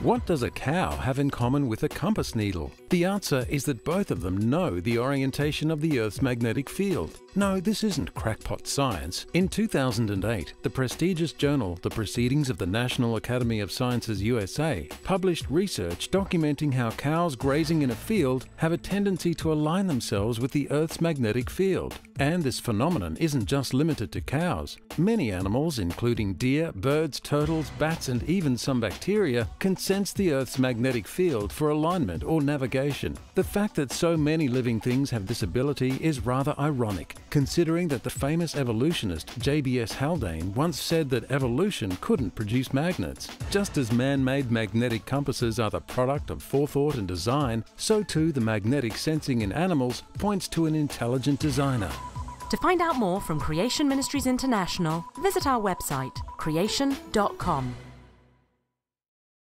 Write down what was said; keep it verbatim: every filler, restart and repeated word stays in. What does a cow have in common with a compass needle? The answer is that both of them know the orientation of the Earth's magnetic field. No, this isn't crackpot science. In two thousand eight, the prestigious journal The Proceedings of the National Academy of Sciences U S A published research documenting how cows grazing in a field have a tendency to align themselves with the Earth's magnetic field. And this phenomenon isn't just limited to cows. Many animals, including deer, birds, turtles, bats, and even some bacteria, can sense the Earth's magnetic field for alignment or navigation. The fact that so many living things have this ability is rather ironic, considering that the famous evolutionist J B S Haldane once said that evolution couldn't produce magnets. Just as man-made magnetic compasses are the product of forethought and design, so too the magnetic sensing in animals points to an intelligent designer. To find out more from Creation Ministries International, visit our website, creation dot com.